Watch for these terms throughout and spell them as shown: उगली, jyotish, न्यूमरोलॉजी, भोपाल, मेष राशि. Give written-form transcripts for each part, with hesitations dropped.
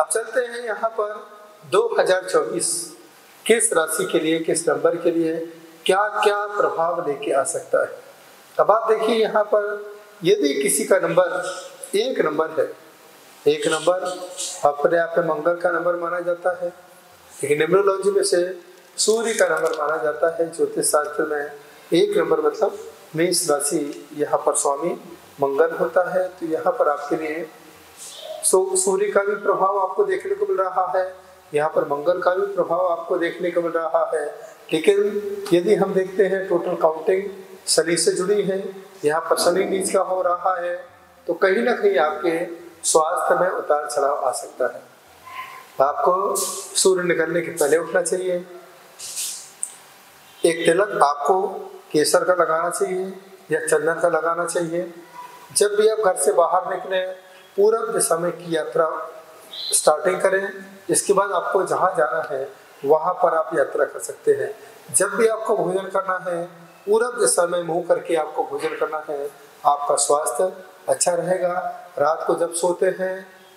अब चलते हैं यहाँ पर 2024 किस राशि के लिए, किस नंबर के लिए क्या क्या प्रभाव लेके आ सकता है। अब आप देखिए यहाँ पर यदि किसी का नंबर एक नंबर है, एक नंबर अपने आप में मंगल का नंबर माना जाता है, लेकिन न्यूमरोलॉजी में से सूर्य का नंबर माना जाता है। ज्योतिष शास्त्र में एक नंबर मतलब मेष राशि, यहाँ पर स्वामी मंगल होता है। तो यहाँ पर आपके लिए सूर्य का भी प्रभाव आपको देखने को मिल रहा है, यहाँ पर मंगल का भी प्रभाव आपको देखने को मिल रहा है। लेकिन यदि हम देखते हैं टोटल काउंटिंग शनि से जुड़ी है, यहाँ पर शनि नीच का हो रहा है, तो कहीं ना कहीं आपके स्वास्थ्य में उतार चढ़ाव आ सकता है। आपको सूर्य निकलने के पहले उठना चाहिए, एक तिलक आपको केसर का लगाना चाहिए या चंदन का लगाना चाहिए। जब भी आप घर से बाहर निकलें, पूर्व दिशा में की यात्रा स्टार्टिंग करें। इसके बाद आपको जहाँ जाना है वहाँ पर आप यात्रा कर सकते हैं। जब भी आपको भोजन करना है, पूर्व दिशा में मुँह करके आपको भोजन करना है। आपका स्वास्थ्य अच्छा रहेगा। रात को जब सोते हैं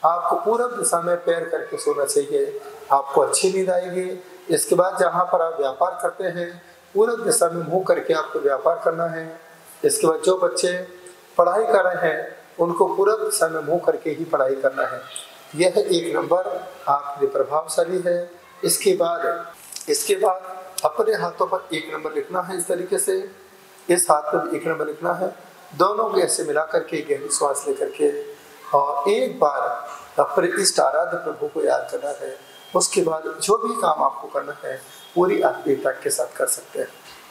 आपको पूरब दिशा में पैर करके सोना चाहिए, आपको अच्छी नींद आएगी। इसके बाद जहाँ पर आप व्यापार करते हैं, पूरब दिशा में मुँह करके आपको व्यापार करना है। इसके बाद जो बच्चे पढ़ाई कर रहे हैं उनको पूरब दिशा में मुँह करके ही पढ़ाई करना है। यह एक नंबर आपके लिए प्रभावशाली है। इसके बाद अपने हाथों पर एक नंबर लिखना है, इस तरीके से इस हाथ पर एक नंबर लिखना है, दोनों को ऐसे मिला करके गहरी श्वास लेकर के, और एक बार अपने इष्ट आराध्य प्रभु को याद करना है। उसके बाद जो भी काम आपको करना है पूरी आत्मीयता के साथ कर सकते हैं।